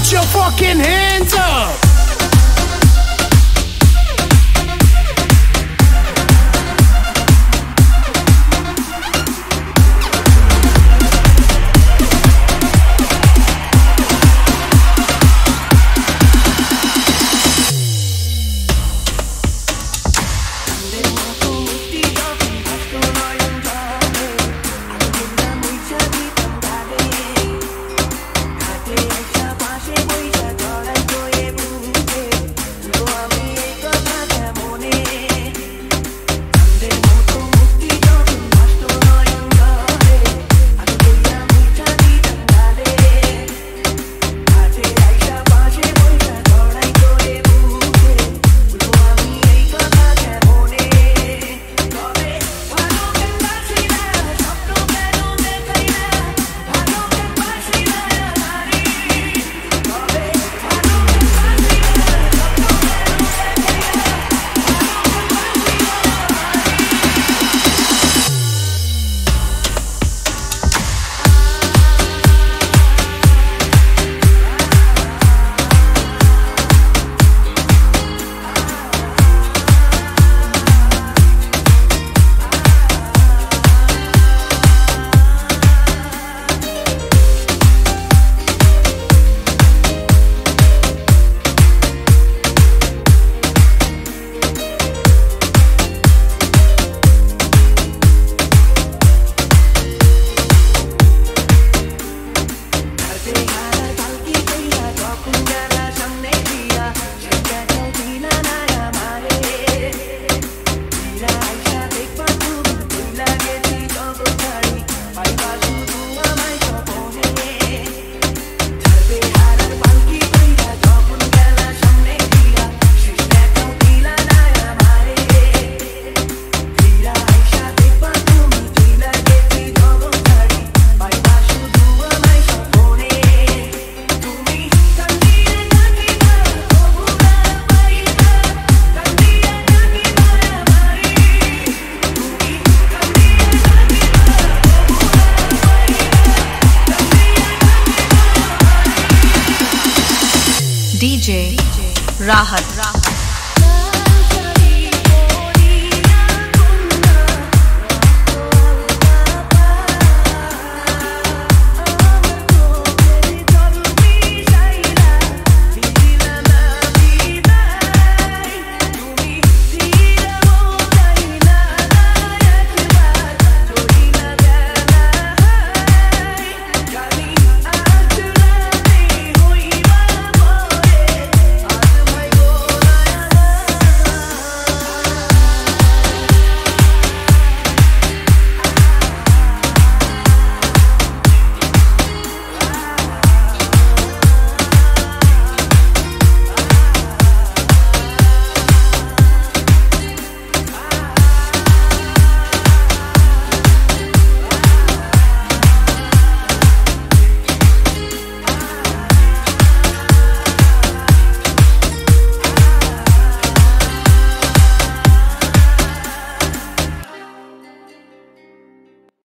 Put your fucking hands up. DJ Rahat.